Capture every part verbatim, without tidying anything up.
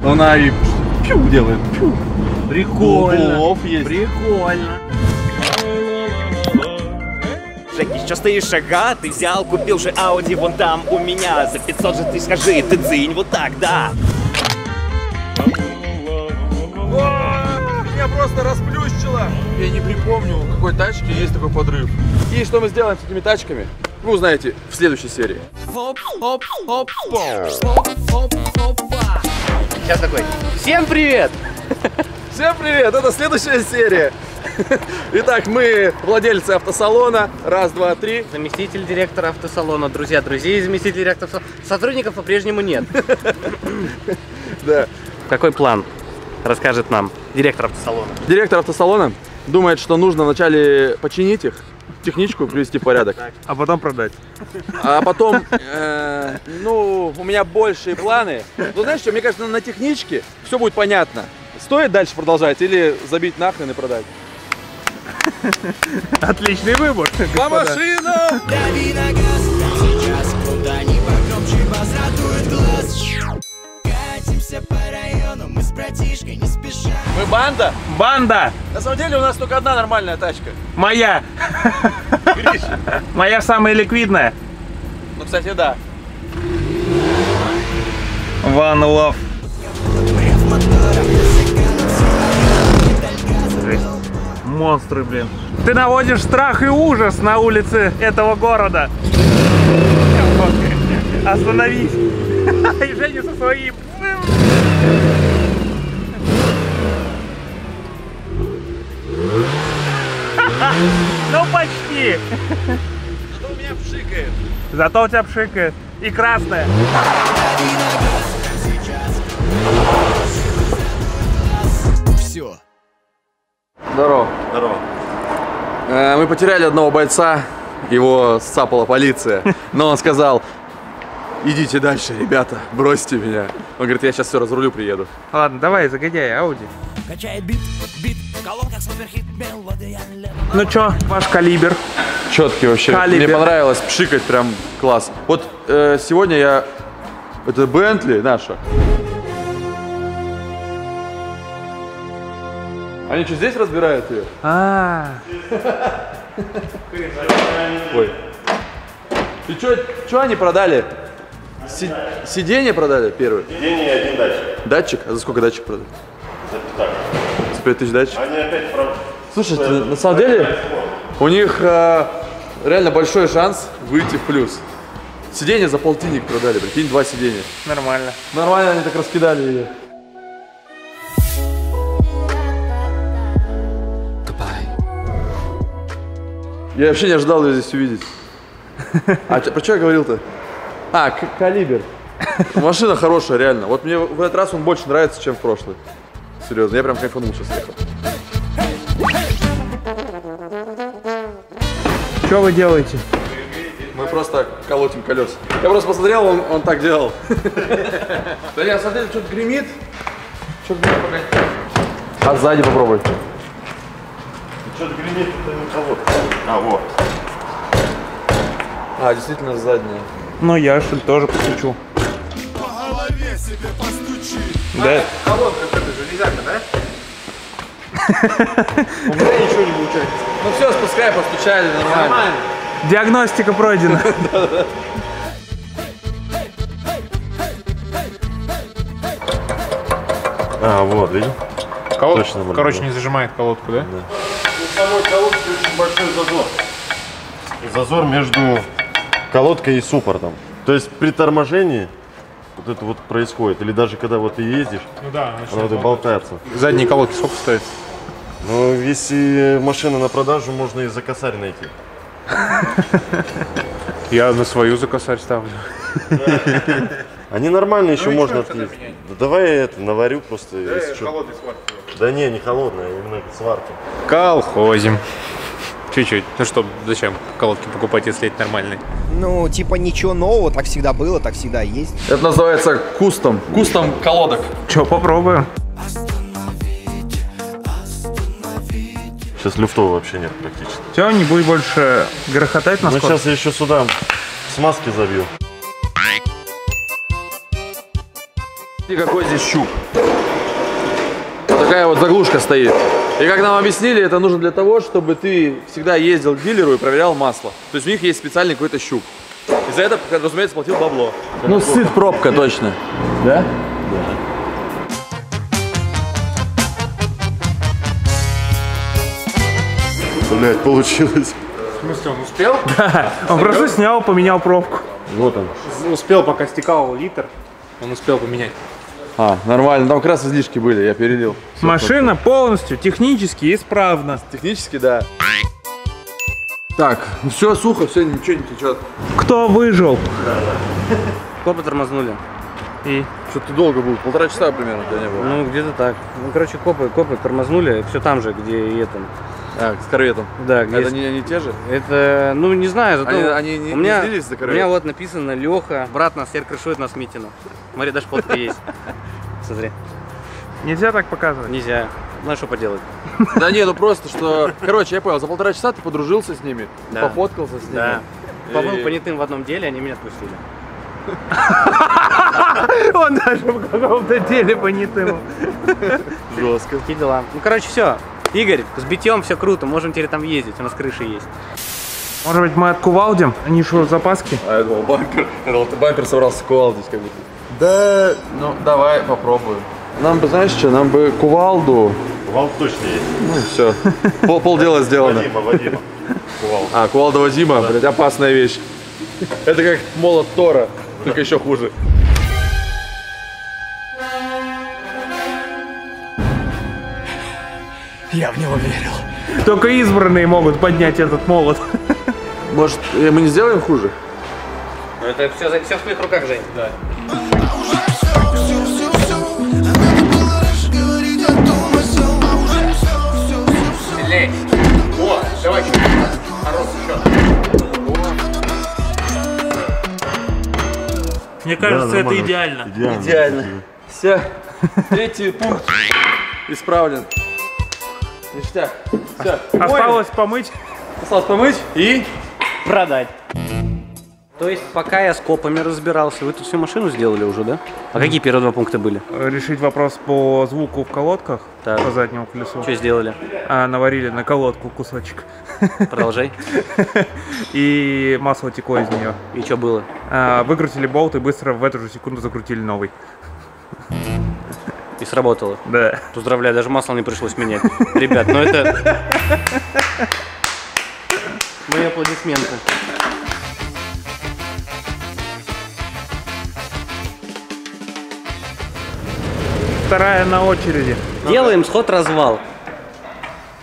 Она и пью делает. Пью. Прикольно. Бубов есть. Прикольно. Жеки, что стоишь, ага? Ты взял, купил же Ауди вон там у меня. За пятьсот же ты скажи, ты дзынь, вот так, да. Меня просто расплющило. Я не припомню, у какой тачки есть такой подрыв. И что мы сделаем с этими тачками? Вы узнаете в следующей серии. Сейчас такой. Всем привет! Всем привет! Это следующая серия. Итак, мы владельцы автосалона. Раз, два, три. Заместитель директора автосалона. Друзья, друзей заместитель директора автосалона. Сотрудников по-прежнему нет. Да. Какой план расскажет нам директор автосалона? Директор автосалона думает, что нужно вначале починить их, техничку привести в порядок. А потом продать. А потом, э, ну, у меня большие планы. Ну, знаешь что, мне кажется, на техничке все будет понятно. Стоит дальше продолжать или забить нахрен и продать? Отличный выбор. По машинам! Мы банда? Банда! На самом деле у нас только одна нормальная тачка. Моя! Гриша. Моя самая ликвидная. Ну, кстати, да. One love. Монстры, блин. Ты наводишь страх и ужас на улице этого города. Остановись. И Женя со своим. Ну почти. Зато у меня пшикает. Зато у тебя пшикает. И красная. Все. Здорово. Здорово. Мы потеряли одного бойца, его сцапала полиция, но он сказал: идите дальше, ребята, бросьте меня. Он говорит, я сейчас все разрулю, приеду. Ладно, давай, загоняй, Ауди. Ну чё, ваш калибр? Четкий вообще. Калибер. Мне понравилось, пшикать прям класс. Вот э, сегодня я... Это Bentley наша. Они что, здесь разбирают ее? А. Ой. И что они продали? Сиденье продали первое? Сиденье и один датчик. Датчик? А за сколько датчик продали? За пятьдесят. За пять тысяч датчик? Они опять прав... Слушай, на самом деле у них э, реально большой шанс выйти в плюс. Сиденье за полтинник продали, прикинь, два сиденья. Нормально. Нормально они так раскидали ее. Я вообще не ожидал ее здесь увидеть. А про что я говорил-то? А, калибр. Машина хорошая, реально. Вот мне в этот раз он больше нравится, чем в прошлый. Серьезно, я прям кайфанул сейчас ехал. Что вы делаете? Мы просто колотим колеса. Я просто посмотрел, он, он так делал. Да я смотрел, что-то гремит. Что-то гремит. А сзади попробуй. Что-то гремит, это не того. А, вот. А, действительно задняя. Ну, я что-то тоже постучу. По голове себе постучи. Да. А, колодка, это же железяка, да? У меня ничего не получается. Ну все, спускай, постучали, нормально. Диагностика пройдена. А, вот, видел? Короче, не зажимает колодку, да? У самой колодки очень большой зазор. Зазор между колодкой и суппортом. То есть при торможении вот это вот происходит. Или даже когда вот ты ездишь, ну да, она вот и болтается. Задние колодки сколько стоят? Ну, если машина на продажу, можно и за косарь найти. Я на свою за косарь ставлю. Они нормальные, еще можно отъесть. Давай я это наварю просто. Да не, не холодная, именно сварка. Колхозим. Чуть-чуть. Ну что, зачем колодки покупать, если это нормальные? Ну, типа ничего нового, так всегда было, так всегда есть. Это называется кустом. Кустом колодок. Че, попробуем? Сейчас люфтов вообще нет практически. Все, не будет больше грохотать на скорость. Ну сейчас я еще сюда смазки забью. И какой здесь щуп. Вот такая вот заглушка стоит. И как нам объяснили, это нужно для того, чтобы ты всегда ездил к дилеру и проверял масло. То есть у них есть специальный какой-то щуп. И за это, разумеется, платил бабло. Ну, сыт пробка точно. Да? Да. Блять, получилось. В смысле, он успел? Да. Он просто снял, поменял пробку. Вот он. Успел, пока стекал литр, он успел поменять. А, нормально, там как раз излишки были, я перелил. Все машина хорошо. Полностью технически исправна. Технически, да. Так, все сухо, все, ничего не течет. Кто выжил? Да, да. Клапы тормознули. И? Что-то долго было, полтора часа примерно для него. Ну, где-то так. Ну, короче, копы, копы тормознули, все там же, где и это. А, с корветом. Да, это есть... не, не те же? Это, ну, не знаю, зато... Они, они не, у меня, не делились за корвет? У меня вот написано: Леха, брат нас, теперь крышует нас Митина. Смотри, даже фотка есть. Смотри. Нельзя так показывать? Нельзя. Ну, а что поделать? Да не, ну просто, что... Короче, я понял, за полтора часа ты подружился с ними, да. Пофоткался с ними. Да. И... Побыл понятым в одном деле, они меня отпустили. Он даже в каком-то деле понятым. Жестко. Какие дела? Ну, короче, все. Игорь, с битьем все круто, можем теперь там ездить, у нас крыши есть. Может быть, мы откувалдим? Они шо, запаски? А я думал, бампер. Я думал, ты бампер собрался кувалдить как будто. Да, ну давай попробуем. Нам бы, знаешь что, нам бы кувалду. Кувалд точно есть. Ну все, пол, пол дела сделано. Вадима, Вадима. Кувалда. А, кувалда Вадима, да. Блядь, опасная вещь. Это как молот Тора, да. Только еще хуже. Я в него верил. Только избранные могут поднять этот молот. Может, мы не сделаем хуже? Ну, это все, все в твоих руках, Жень. Да. О, давай, хорош еще. Мне кажется, да, это идеально. Идеально. Идеально. Все. Третий пункт исправлен. Ништяк. Все. Осталось Ой. помыть. Осталось помыть и продать. То есть, пока я с копами разбирался, вы тут всю машину сделали уже, да? А какие первые два пункта были? Решить вопрос по звуку в колодках, так. По заднему колесу. Что сделали? А, наварили на колодку кусочек. Продолжай. И масло текло из нее. И что было? А, выкрутили болт и быстро в эту же секунду закрутили новый. И сработало. Да. Поздравляю, даже масло не пришлось менять. Ребят, ну это... Мои аплодисменты. Вторая на очереди. Делаем сход-развал.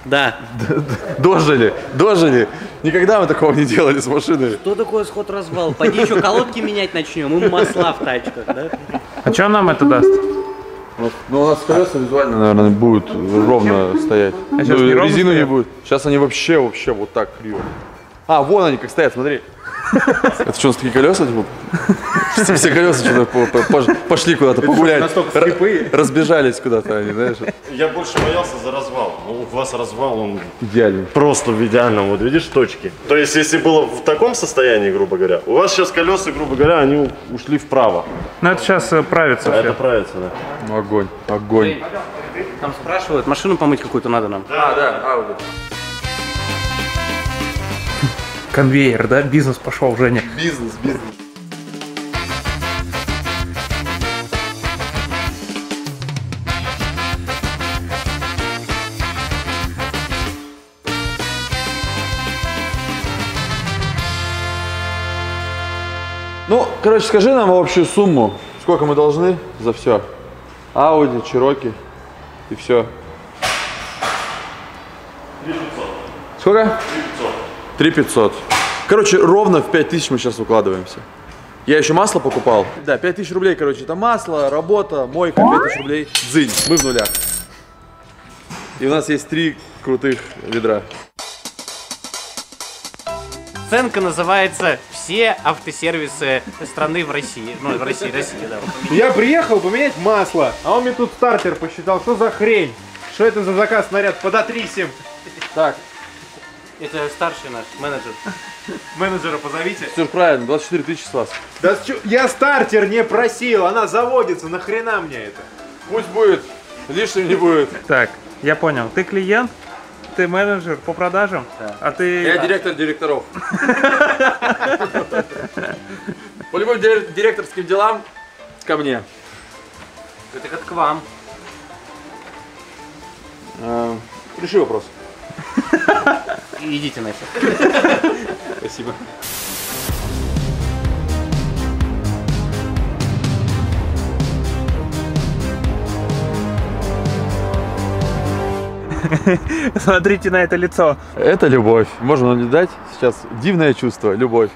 Да. Дожили, дожили. Никогда мы такого не делали с машиной. Что такое сход-развал? Пойди еще колодки менять начнем, и масла в тачках, да? А что нам это даст? Ну, у нас колеса визуально, наверное, будут ровно стоять. А ну, сейчас не ровно резину стоят? Не будет. Сейчас они вообще, вообще вот так криво. А, вон они как стоят, смотри. Это что, у нас такие колеса? Все колеса что-то пошли куда-то погулять. Разбежались куда-то они, знаешь. Я больше боялся за развал. У вас развал, он идеальный. Просто в идеальном. Вот видишь, точки. То есть, если было в таком состоянии, грубо говоря, у вас сейчас колеса, грубо говоря, они ушли вправо. Но это сейчас правится. Это правится, да. Огонь, огонь. Там спрашивают, машину помыть какую-то надо нам. Да, да, Ауди. Конвейер, да? Бизнес пошел, Женя. Бизнес, бизнес. Ну, короче, скажи нам общую сумму, сколько мы должны за все. Ауди, Cherokee и все. три тысячи пятьсот. Сколько? три тысячи пятьсот. Короче, ровно в пять тысяч мы сейчас укладываемся. Я еще масло покупал. Да, пять тысяч рублей, короче, это масло, работа, мойка, пять тысяч рублей. Дзынь, мы в нулях. И у нас есть три крутых ведра. Сценка называется «Все автосервисы страны в России». Ну, в России, России, да. Я приехал поменять масло, а он мне тут стартер посчитал. Что за хрень? Что это за заказ, снаряд? Подотрись им. Так. Это старший наш менеджер. Менеджера позовите. Все правильно, двадцать четыре тысячи с вас. Да я стартер не просил, она заводится, нахрена мне это? Пусть будет, лишним не будет. Так, я понял, ты клиент, ты менеджер по продажам, да. А ты... Я директор директоров. По любым директорским делам ко мне. Это как к вам. Реши вопрос. Идите нафиг. Спасибо. Смотрите на это лицо. Это любовь. Можно наблюдать сейчас дивное чувство, любовь.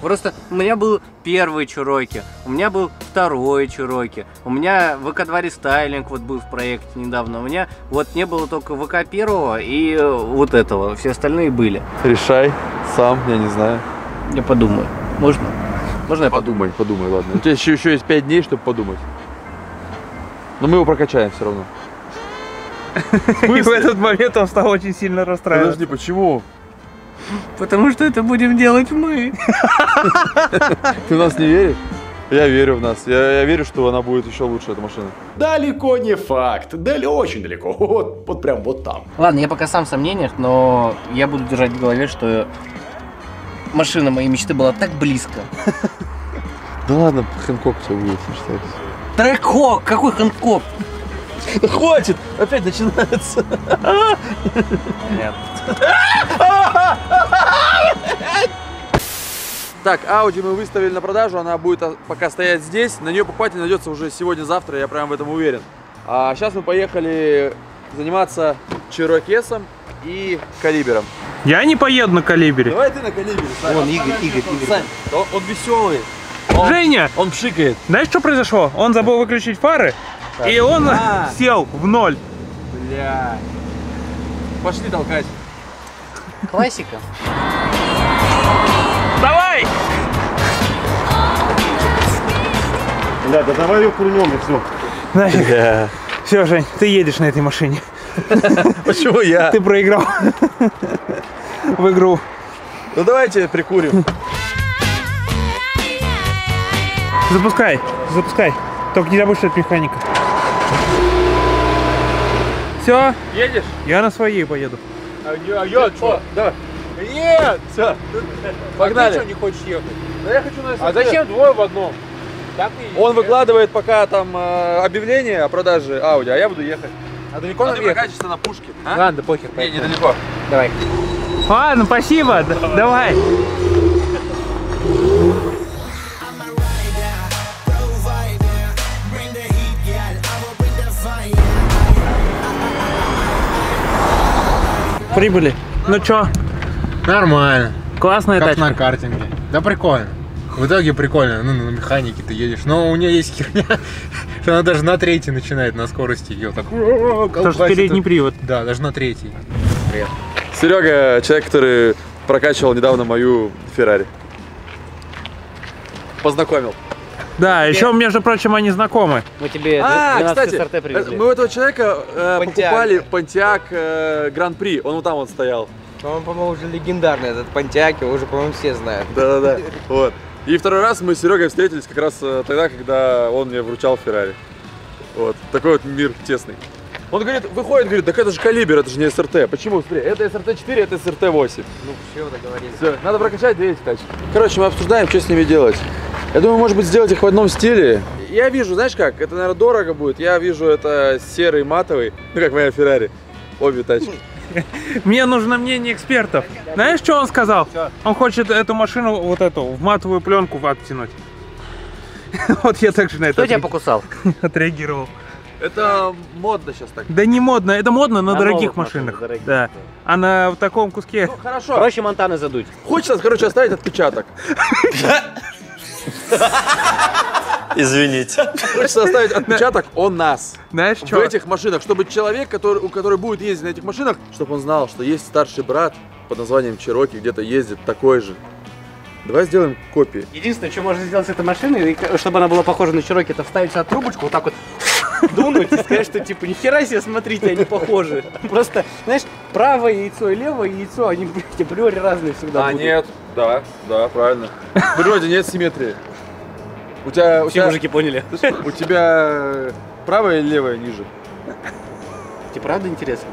Просто у меня был первый Cherokee, у меня был второй Cherokee, у меня вэ ка два рестайлинг вот был в проекте недавно, у меня вот не было только вэ ка первого и вот этого, все остальные были. Решай сам, я не знаю. Я подумаю. Можно? Можно я подумай, подумай, ладно. У тебя еще, еще есть пять дней, чтобы подумать. Но мы его прокачаем все равно. И в этот момент он стал очень сильно расстраиваться. Подожди, почему? Потому что это будем делать мы. Ты в нас не веришь? Я верю в нас. Я, я верю, что она будет еще лучше, эта машина. Далеко не факт. Дали очень далеко. Вот, вот прям вот там. Ладно, я пока сам в сомнениях, но я буду держать в голове, что машина моей мечты была так близко. Да ладно, Хэнкок все будет, считается. Трэкхок! Какой Хэнкок? Хватит! Опять начинается. Нет. Так, Ауди мы выставили на продажу, она будет пока стоять здесь. На нее покупатель найдется уже сегодня-завтра, я прям в этом уверен. А сейчас мы поехали заниматься Черокесом и Калибером. Я не поеду на Калибере. Давай ты на Калибере. Вон, Игорь, Игорь, Игорь. Он, он веселый. Он, Женя! Он пшикает. Знаешь, что произошло? Он забыл выключить фары, так, и он а. сел в ноль. Бля. Пошли толкать. Классика. Давай! Да, да давай ее курнем и все. Нафиг. Да. Все, Жень, ты едешь на этой машине. Почему я? Ты проиграл в игру. Ну давайте прикурим. Запускай, запускай. Только не забудь, что это механика. Все. Едешь? Я на своей поеду. А я что? Давай. Нет! Все, погнали. А ты что не хочешь ехать? Да я хочу на эс эр ти. А зачем двое в одном? Так и он выкладывает пока там объявление о продаже Ауди, а я буду ехать. А далеко надо ехать? А ты прокачешься на пушке. А? Ладно, похер. Не, недалеко. Давай. Ладно, спасибо. Давай. Прибыли. Ну чё? Нормально. Классная как тачка. Как на картинге. Да прикольно. В итоге прикольно. Ну, на механике ты едешь. Но у нее есть херня, что она даже на третий начинает на скорости ее так. Потому что передний привод. Да, даже на третий. Привет. Серега, человек, который прокачивал недавно мою Ferrari. Познакомил. Познакомил. Да, тебе... еще, между прочим, они знакомы. Мы тебе а, кстати, эс эр ти привезли. Мы у этого человека э, покупали Pontiac э, Гран-при, он вот там вот стоял. Но он, по-моему, уже легендарный, этот Pontiac, его уже, по-моему, все знают. Да-да-да, вот. И второй раз мы с Серегой встретились как раз тогда, когда он мне вручал Ferrari. Вот, такой вот мир тесный. Он говорит, выходит, говорит, так это же Caliber, это же не эс эр ти. Почему? Смотри, это эс эр тэ четыре, это эс эр тэ восемь. Ну, все это говорили. Все, надо прокачать две эти тачки. Короче, мы обсуждаем, что с ними делать. Я думаю, может быть, сделать их в одном стиле. Я вижу, знаешь как, это, наверное, дорого будет. Я вижу, это серый матовый, ну, как моя Ferrari, обе тачки. Мне нужно мнение экспертов. Знаешь, что он сказал? Он хочет эту машину, вот эту, в матовую пленку оттянуть. Вот я так же на это... Кто тебя покусал? Отреагировал. Это модно сейчас так. Да не модно, это модно на, на дорогих машинах. Дорогих, да. Да. А на в таком куске. Ну хорошо. Проще Монтаны задуть. Хочется, короче, оставить отпечаток. Извините. Хочется оставить отпечаток о нас. Знаешь, в этих машинах, чтобы человек, который, у которого будет ездить на этих машинах, чтобы он знал, что есть старший брат под названием Cherokee, где-то ездит такой же. Давай сделаем копии. Единственное, что можно сделать с этой машиной, чтобы она была похожа на Cherokee, это вставить сюда трубочку, вот так вот дунуть и сказать, что типа нихера себе, смотрите, они похожи. Просто, знаешь, правое яйцо и левое яйцо, они, блядь, априори разные всегда. А, нет, да, да, правильно. В природе нет симметрии. У тебя... Все мужики поняли. У тебя правое и левое ниже. Тебе правда интересно?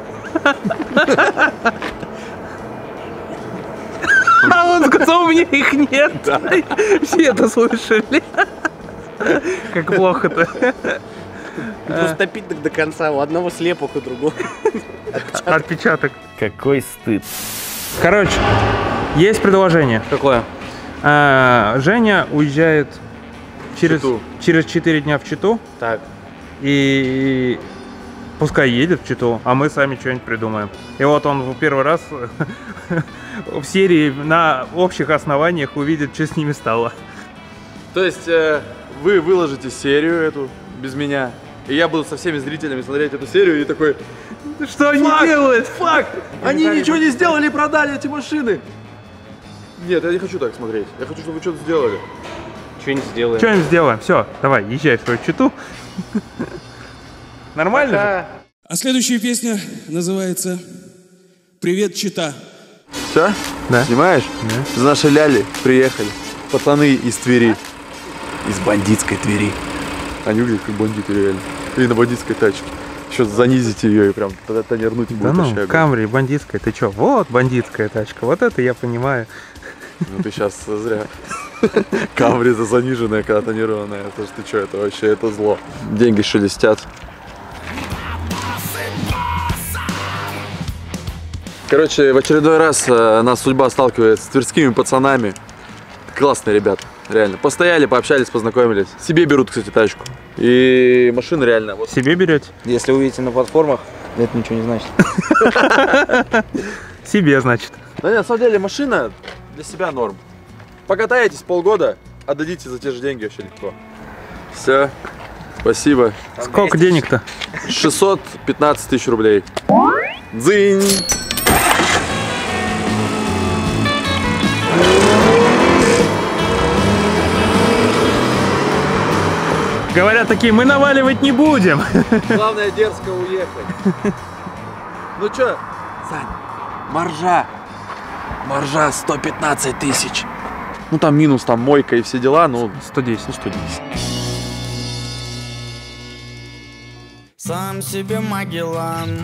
А он сказал, у меня их нет. Все это слышали. Как плохо-то. Пустопиток до конца, у одного слепок, у другого отпечаток. Какой стыд. Короче, есть предложение. Какое? Женя уезжает через четыре дня в Читу. Так. И... Пускай едет в Читу, а мы сами что-нибудь придумаем. И вот он в первый раз в серии на общих основаниях увидит, что с ними стало. То есть э, вы выложите серию эту без меня, и я буду со всеми зрителями смотреть эту серию и такой... Что они делают? Фак! Они ничего не сделали, продали эти машины! Нет, я не хочу так смотреть. Я хочу, чтобы вы что-то сделали. Что-нибудь сделаем. Что-нибудь сделаем. Все, давай, езжай в свою Читу. Нормально же? А следующая песня называется «Привет, Чита». Все? Да. Снимаешь? Да. Зашаляли, приехали. Пацаны из Твери. Из бандитской Твери. Они выглядят как бандиты реально. Или на бандитской тачке. Еще занизить ее и прям тогда тонернуть будет. Да ну, Камри бандитская, ты че? Вот бандитская тачка, вот это я понимаю. Ну ты сейчас зря. Камри за заниженная, когда тонированная. Это же ты че, это вообще, это зло. Деньги шелестят. Короче, в очередной раз э, нас судьба сталкивает с тверскими пацанами. Классные ребята, реально. Постояли, пообщались, познакомились. Себе берут, кстати, тачку. И машины реально. Вот. Себе берете? Если увидите на платформах, это ничего не значит. Себе, значит. Да нет, на самом деле машина для себя норм. Покатаетесь полгода, отдадите за те же деньги вообще легко. Все, спасибо. Сколько денег-то? шестьсот пятнадцать тысяч рублей. Дзынь! Говорят такие, мы наваливать не будем. Главное дерзко уехать. Ну чё, Сань, маржа. Маржа сто пятнадцать тысяч. Ну там минус, там мойка и все дела, ну сто десять. Ну сто десять. Сам себе Магеллан.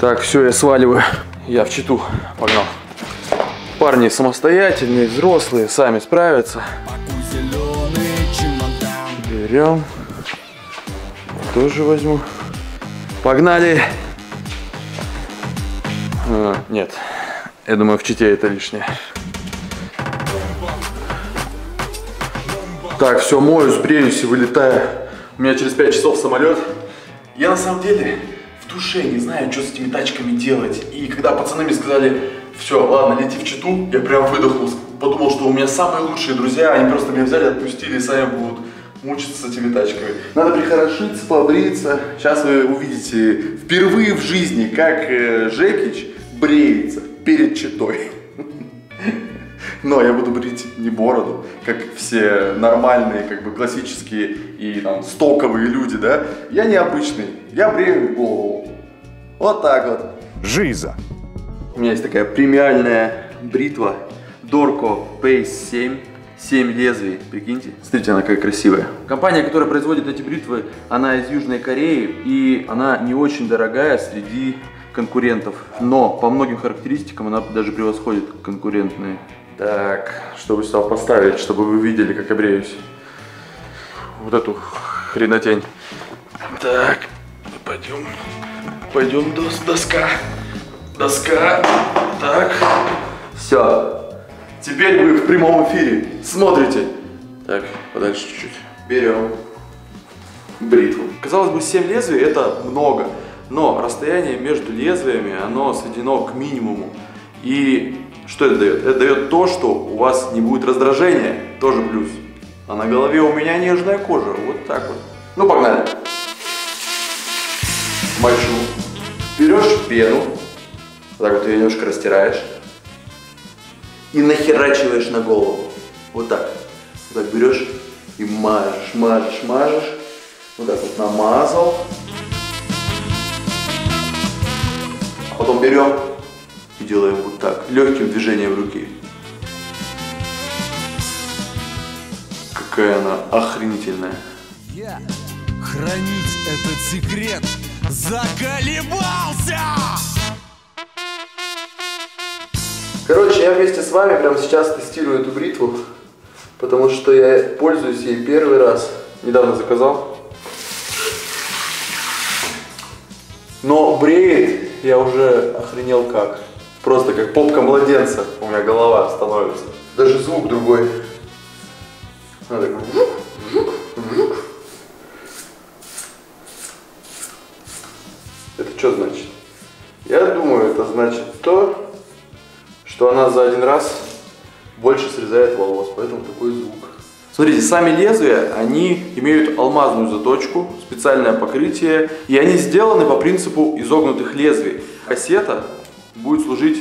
Так, все, я сваливаю. Я в Читу. Погнал. Парни самостоятельные, взрослые, сами справятся. Берем, тоже возьму. Погнали. А, нет, я думаю, в Чите это лишнее. Так, все, мою, сбреюсь и вылетаю. У меня через пять часов самолет. Я на самом деле в душе не знаю, что с этими тачками делать. И когда пацаны мне сказали, все, ладно, лети в Читу, я прям выдохнул. Подумал, что у меня самые лучшие друзья, они просто меня взяли, отпустили и сами будут мучиться с этими тачками. Надо прихорошиться, побриться. Сейчас вы увидите впервые в жизни, как Жекич бреется перед Читой. Но я буду брить не бороду, как все нормальные, как бы классические и там стоковые люди, да? Я необычный, я брею голову. Вот так вот. Жиза. У меня есть такая премиальная бритва Dorco Pace семь. семь лезвий, прикиньте. Смотрите, она какая красивая. Компания, которая производит эти бритвы, она из Южной Кореи, и она не очень дорогая среди конкурентов. Но по многим характеристикам она даже превосходит конкурентные. Так, чтобы сюда поставить, чтобы вы видели, как я бреюсь. Вот эту хренотень. Так, пойдем. Пойдем, доска. Доска. Так. Все. Теперь вы в прямом эфире. Смотрите. Так, подальше чуть-чуть. Берем бритву. Казалось бы, семь лезвий это много, но расстояние между лезвиями, оно сведено к минимуму. И что это дает? Это дает то, что у вас не будет раздражения. Тоже плюс. А на голове у меня нежная кожа. Вот так вот. Ну, погнали. Мочу. Берешь пену. Вот так вот ее немножко растираешь. И нахерачиваешь на голову. Вот так. Вот так берешь и мажешь, мажешь, мажешь. Вот так вот намазал. А потом берем и делаем вот так, легким движением руки. Какая она охренительная. Я хранить этот секрет заколебался! Короче, я вместе с вами прямо сейчас тестирую эту бритву, потому что я пользуюсь ей первый раз. Недавно заказал. Но бреет я уже охренел как. Просто как попка младенца у меня голова становится. Даже звук другой. Она такая... Это что значит? Я думаю, это значит то, что она за один раз больше срезает волос, поэтому такой звук. Смотрите, сами лезвия, они имеют алмазную заточку, специальное покрытие, и они сделаны по принципу изогнутых лезвий. Кассета будет служить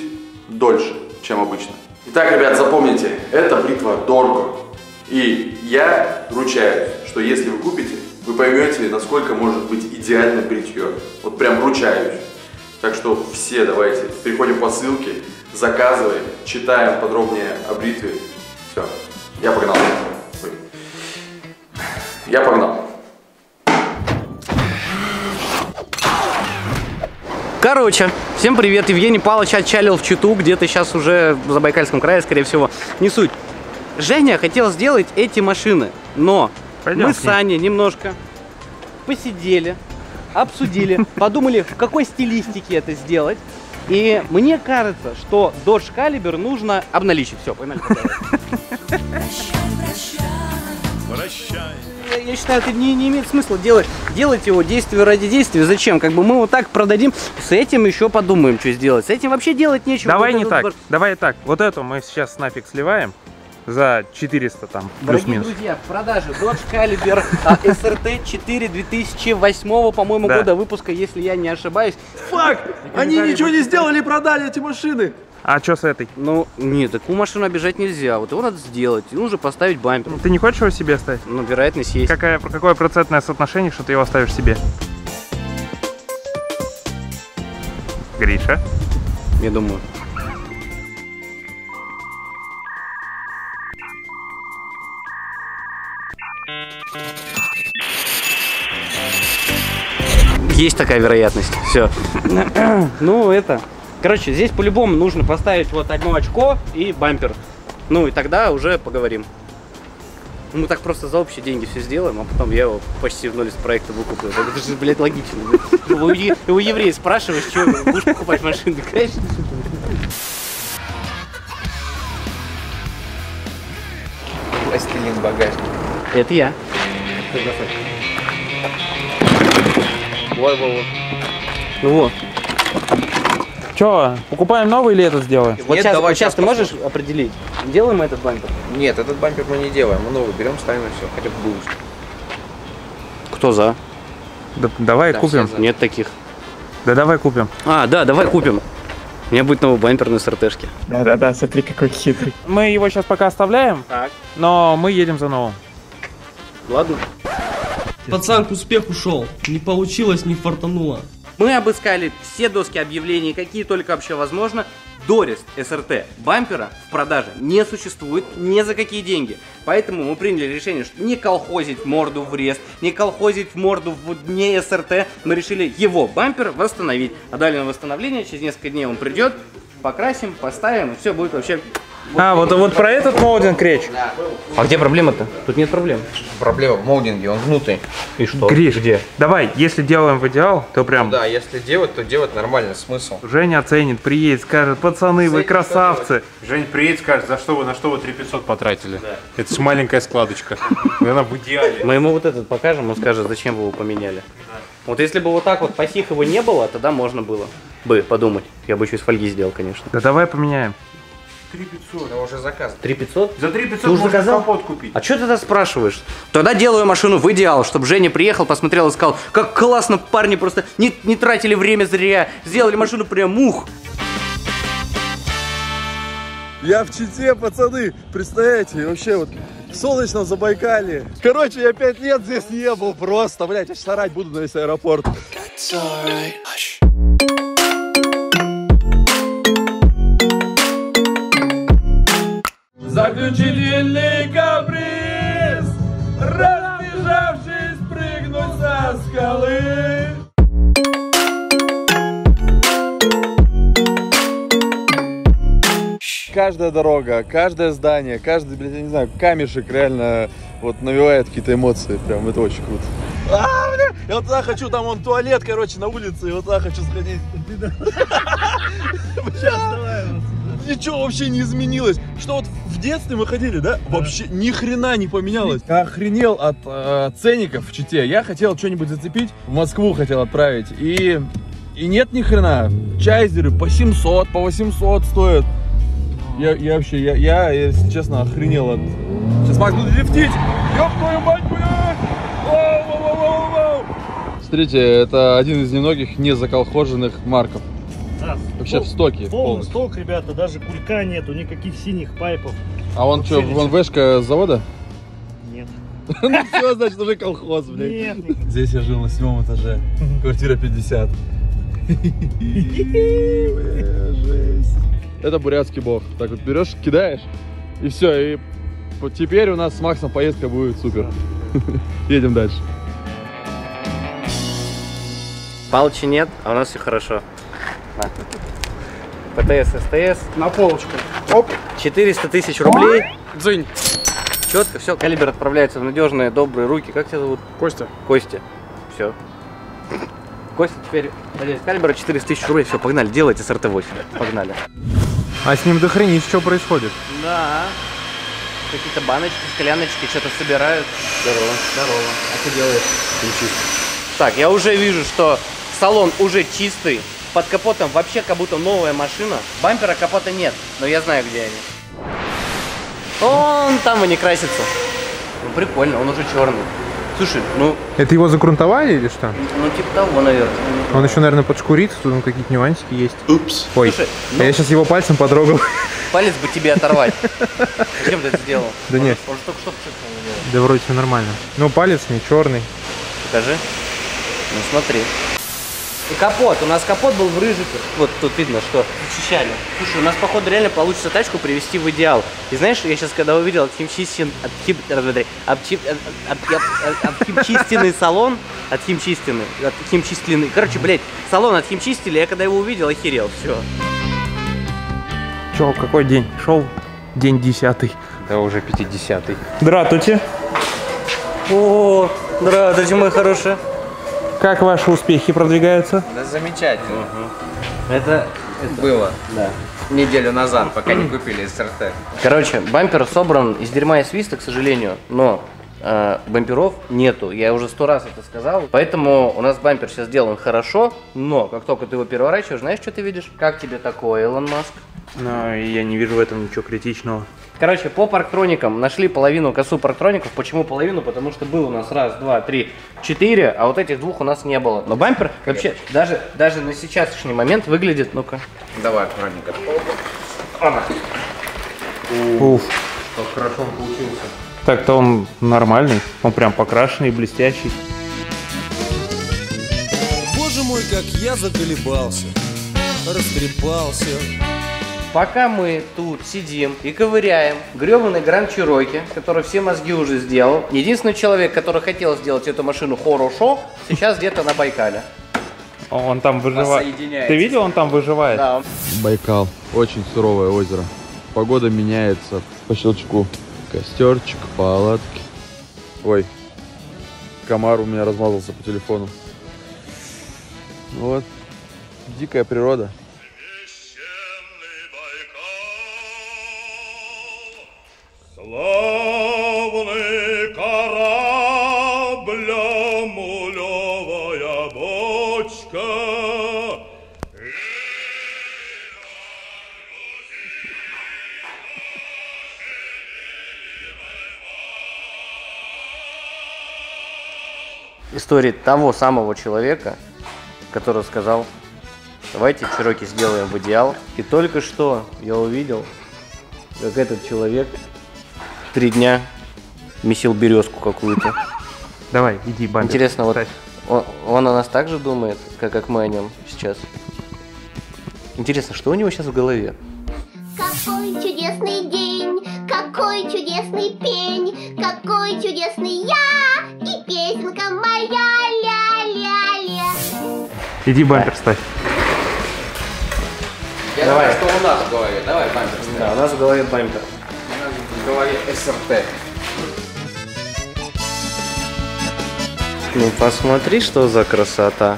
дольше, чем обычно. Итак, ребят, запомните, это бритва Dorco. И я ручаюсь, что если вы купите, вы поймете, насколько может быть идеально бритье. Вот прям ручаюсь. Так что все давайте переходим по ссылке, заказываем, читаем подробнее о бритве. Все, я погнал. Ой. Я погнал. Короче, всем привет. Евгений Павлович отчалил в Читу, где-то сейчас уже в Забайкальском крае, скорее всего. Не суть. Женя хотел сделать эти машины, но Пойдем мы с Аней немножко посидели, обсудили, подумали, в какой стилистике это сделать. И мне кажется, что Dodge Caliber нужно обналичить. Все, поймали. Я, я считаю, это не, не имеет смысла делать, делать его действие ради действия. Зачем? Как бы мы вот так продадим. С этим еще подумаем, что сделать. С этим вообще делать нечего. Давай вот не так. Бар... Давай так. Вот эту мы сейчас нафиг сливаем. За четыреста там плюс-минус. Друзья, в продаже Dodge Caliber эс эр тэ четыре две тысячи восьмого, по-моему, да. года выпуска, если я не ошибаюсь. Фак! Они ничего не сделали, продали эти машины. А что с этой? Ну, нет, такую машину обижать нельзя. Вот его надо сделать. И нужно поставить бампер. Ты не хочешь его себе оставить? Ну, вероятность есть. Какое, какое процентное соотношение, что ты его оставишь себе? Гриша? Я думаю. Есть такая вероятность. Все. Ну, это... Короче, здесь по-любому нужно поставить вот одно очко и бампер. Ну, и тогда уже поговорим. Мы так просто за общие деньги все сделаем, а потом я его почти в ноль из проекта выкуплю. Это же, блядь, логично. Блядь. У, у евреев спрашиваешь, что будешь покупать машину? Конечно. Пластилин багажник. Это я. Ой, во, во. Ну вот. Че, покупаем новый или этот сделаем? Вот Нет, сейчас, давай, сейчас, сейчас ты можешь определить, делаем мы этот бампер? Нет, этот бампер мы не делаем, мы новый берем, ставим и все, хотя бы был. Кто за? Да, давай да, купим. Нет таких. Да давай купим. А, да, давай купим. У меня будет новый бампер на эс эр тэ-шке. Да-да-да, смотри, какой хитрый. Мы его сейчас пока оставляем, так. но мы едем за новым. Ладно. Пацан к успеху шел, не получилось, не фартануло. Мы обыскали все доски объявлений, какие только вообще возможно. Дорис эс эр тэ бампера в продаже не существует ни за какие деньги. Поэтому мы приняли решение, что не колхозить морду в рест, не колхозить морду в дне эс эр тэ. Мы решили его бампер восстановить. А далее на восстановление, через несколько дней он придет, покрасим, поставим, и все будет вообще... А, вот, вот про этот молдинг речь? Да. А где проблема-то? Тут нет проблем. Проблема в молдинге, он внутренний. И что? Гриш, где? Давай, если делаем в идеал, то прям... Да, если делать, то делать нормально, смысл. Женя оценит, приедет, скажет, пацаны, Ценит, вы красавцы. Женя приедет, скажет, за что вы, на что вы три тысячи пятьсот потратили. Да. Это же маленькая складочка. Она в идеале. Мы ему вот этот покажем, он скажет, зачем вы его поменяли. Вот если бы вот так вот посих его не было, тогда можно было бы подумать. Я бы еще из фольги сделал, конечно. Да давай поменяем. три тысячи пятьсот. Да уже заказ. три тысячи пятьсот? За три тысячи пятьсот можно заказал? Компот купить. А что ты тогда спрашиваешь? Тогда делаю машину в идеал, чтобы Женя приехал, посмотрел и сказал, как классно, парни просто не, не тратили время зря, сделали машину прям ух. Я в Чите, пацаны, представляете, вообще вот в солнечном Забайкалье. Короче, я пять лет здесь не был просто, блядь, я сорать буду на весь аэропорт. Заключительный каприз, разбежавшись, прыгнуть со скалы. Каждая дорога, каждое здание, каждый, блядь, я не знаю, камешек реально вот навевает какие-то эмоции, прям это очень круто. А, бля, я вот туда хочу, там вон туалет, короче, на улице, и вот туда хочу сходить. Ничего вообще не изменилось. Что вот в детстве мы ходили, да? Вообще ни хрена не поменялось. Охренел от э, ценников в Чите. Я хотел что-нибудь зацепить, в Москву хотел отправить, и, и нет ни хрена. Чайзеры по семьсот, по восемьсот стоят. Я, я вообще, я, я, если честно, охренел от... Сейчас Макс будет лифтить! Ёб твою мать, блядь! Воу-воу-воу-воу-воу! Смотрите, это один из немногих незаколхоженных марков. Да, вообще сток, в стоке. Полный сток, ребята, даже кулька нету, никаких синих пайпов. А он что, вон вешка с завода? Нет. Ну все, значит, уже колхоз, блядь. Здесь я жил на седьмом этаже, квартира пятьдесят. Жесть. Это бурятский бог. Так вот берешь, кидаешь, и все. И вот теперь у нас с Максом поездка будет супер. Едем дальше. Палычи нет, а у нас все хорошо. ПТС, СТС. На полочку. Оп. четыреста тысяч рублей. Дзынь. Четко, все, Калибер отправляется в надежные, добрые руки. Как тебя зовут? Костя. Костя. Все. Костя теперь владелец Калибера, четыреста тысяч рублей. Все, погнали, делайте эс эр тэ восемь. Погнали. А с ним дохренись, что происходит? Да. Какие-то баночки, скляночки, что-то собирают. Здорово. Здорово. А ты делаешь? Нечисто. Так, я уже вижу, что салон уже чистый. Под капотом вообще как будто новая машина. Бампера, капота нет, но я знаю, где они. Он там и не красится. Ну, прикольно, он уже черный. Слушай, ну... Это его закрунтовали или что? Ну, типа того, наверное. Он еще, наверное, подшкурится, тут ну, какие-то нюансики есть. Упс. Ой, слушай, ну... я сейчас его пальцем потрогал. Палец бы тебе оторвать. Зачем ты это сделал? Да нет. Он же только что делал. Да вроде все нормально. Ну, палец не черный. Покажи. Ну, смотри. И капот. У нас капот был в рыжике. Вот тут видно, что очищали. Слушай, у нас, походу, реально получится тачку привести в идеал. И знаешь, я сейчас, когда увидел отхимчистин... Отхим... Отхим... Отхимчистенный салон. Отхимчистенный. Отхимчистленный. Короче, блядь, салон отхимчистили. Я когда его увидел, охерел. Все. Че, какой день? Шел день десятый. Да уже пятидесятый. Здравствуйте. О, здравствуйте, мои хорошие. Как ваши успехи продвигаются? Да замечательно. Угу. Это, это было да. неделю назад, пока не купили эс эр тэ. Короче, бампер собран из дерьма и свиста, к сожалению, но э, бамперов нету. Я уже сто раз это сказал. Поэтому у нас бампер сейчас сделан хорошо, но как только ты его переворачиваешь, знаешь, что ты видишь? Как тебе такое, Илон Маск? Ну, я не вижу в этом ничего критичного. Короче, по парктроникам нашли половину косу парктроников. Почему половину? Потому что был у нас раз, два, три, четыре, а вот этих двух у нас не было. Но бампер вообще даже, даже на сейчасшний момент выглядит, ну-ка. Давай аккуратненько. Уф. Что хорошо он получился. Так-то он нормальный, он прям покрашенный, блестящий. Боже мой, как я заколебался, растрепался. Пока мы тут сидим и ковыряем гребаный Grand Cherokee, который все мозги уже сделал. Единственный человек, который хотел сделать эту машину хорошо, сейчас где-то на Байкале. Он там выживает. Ты видел, он там выживает? Да. Байкал. Очень суровое озеро. Погода меняется по щелчку. Костерчик, палатки. Ой, комар у меня размазался по телефону. Вот. Дикая природа. Славный корабля, мулевая бочка. История того самого человека, который сказал, давайте Cherokee сделаем в идеал. И только что я увидел как этот человек три дня месил березку какую-то. Давай, иди, бампер. Интересно, вот он, он о нас так же думает, как, как мы о нем сейчас? Интересно, что у него сейчас в голове? Какой чудесный день, какой чудесный пень, какой чудесный я и песенка моя, ля-ля-ля. Иди бампер ставь. Я давай. Думаю, что у нас в голове. Давай бампер ставь. Да, у нас в голове бампер. У нас в голове эс эр тэ. Ну посмотри, что за красота.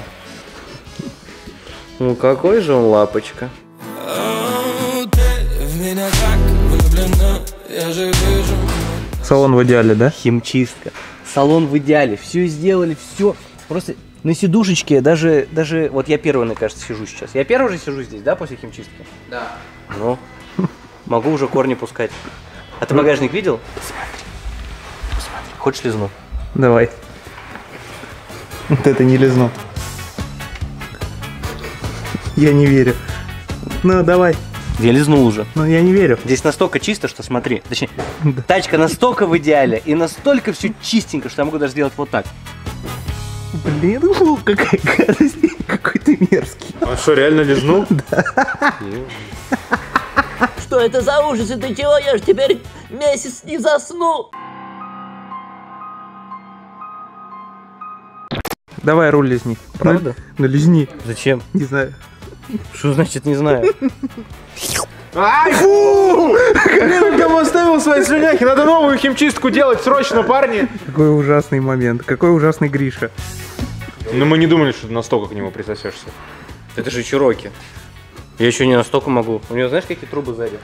Ну какой же он лапочка. Салон в идеале, да? Химчистка. Салон в идеале. Все сделали, все. Просто на сидушечке даже, даже... Вот я первый, мне кажется, сижу сейчас. Я первый же сижу здесь, да, после химчистки? Да. Ну, могу уже корни пускать. А ты багажник видел? Смотри. Смотри. Хочешь лизну? Давай. Вот это не лизну. Я не верю. Ну, давай. Я лизнул уже. Ну, я не верю. Здесь настолько чисто, что смотри. Точнее, тачка настолько в идеале и настолько все чистенько, что я могу даже сделать вот так. Блин, ну какая гадость. Какой ты мерзкий. А что, реально лизнул? Да. Что это за ужас? И ты чего? Я же теперь месяц не засну. Давай руль лизни. Правда? Ну, лизни. Зачем? Не знаю. Что значит не знаю? Ай, фу! Блин, кому оставил свои слюняхи? Надо новую химчистку делать срочно, парни! Какой ужасный момент, какой ужасный Гриша. Ну мы не думали, что ты настолько к нему присосешься. Это же Чероки. Я еще не настолько могу. У него знаешь, какие трубы сзади?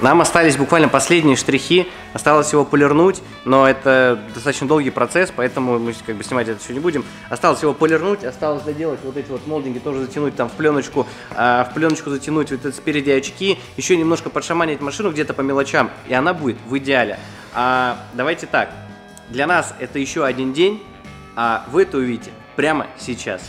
Нам остались буквально последние штрихи. Осталось его полирнуть, но это достаточно долгий процесс, поэтому мы как бы снимать это все не будем. Осталось его полирнуть, осталось доделать вот эти вот молдинги, тоже затянуть там в пленочку, а в пленочку затянуть вот это спереди очки, еще немножко подшаманить машину где-то по мелочам, и она будет в идеале. А, давайте так, для нас это еще один день, а вы это увидите прямо сейчас.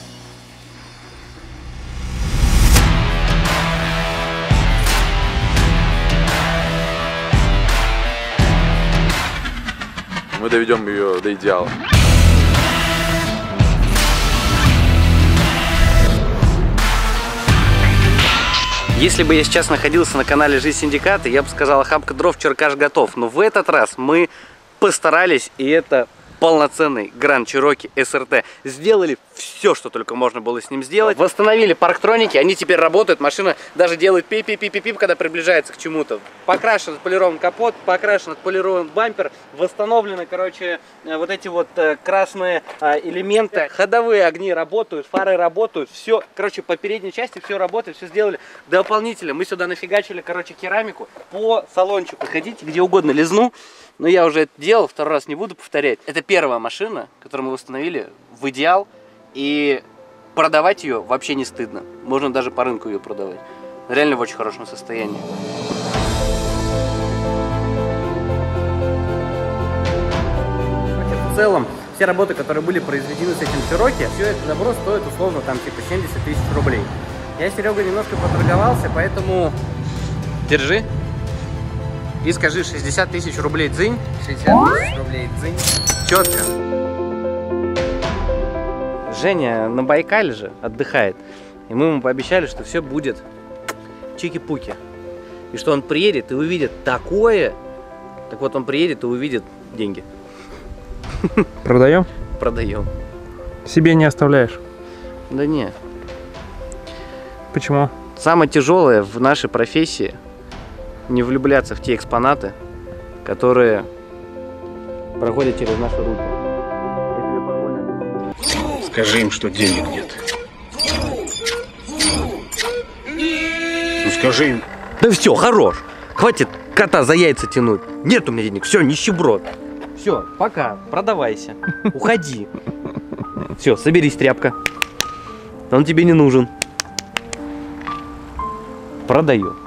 Мы доведем ее до идеала. Если бы я сейчас находился на канале Жизнь Синдиката, я бы сказал, хапка дров, черкаш готов. Но в этот раз мы постарались, и это полноценный Grand Cherokee эс эр тэ. Сделали все, что только можно было с ним сделать. Восстановили парктроники, они теперь работают. Машина даже делает пип-пип-пип-пип, когда приближается к чему-то. Покрашен, отполирован капот, покрашен, отполирован бампер. Восстановлены, короче, вот эти вот красные элементы. Ходовые огни работают, фары работают. Все, короче, по передней части все работает, все сделали. Дополнительно мы сюда нафигачили, короче, керамику по салончику. Ходите где угодно, лизну. Но я уже это делал, второй раз не буду повторять. Это первая машина, которую мы восстановили в идеал. И продавать ее вообще не стыдно. Можно даже по рынку ее продавать. Реально в очень хорошем состоянии. В целом, все работы, которые были произведены с этим Cherokee, все это добро стоит условно там типа семьдесят тысяч рублей. Я, Серега, немножко поторговался, поэтому... Держи. И скажи шестьдесят тысяч рублей дзынь. шестьдесят тысяч рублей дзынь. Четко. Женя на Байкале же отдыхает. И мы ему пообещали, что все будет чики-пуки. И что он приедет и увидит такое. Так вот он приедет и увидит деньги. Продаем? Продаем. Себе не оставляешь? Да не. Почему? Самое тяжелое в нашей профессии — не влюбляться в те экспонаты, которые проходят через наши руки. Скажи им, что денег нет. Ну скажи им. Да все, хорош. Хватит кота за яйца тянуть. Нет у меня денег. Все, нищеброд. Все, пока. Продавайся. Уходи. Все, соберись, тряпка. Он тебе не нужен. Продаю.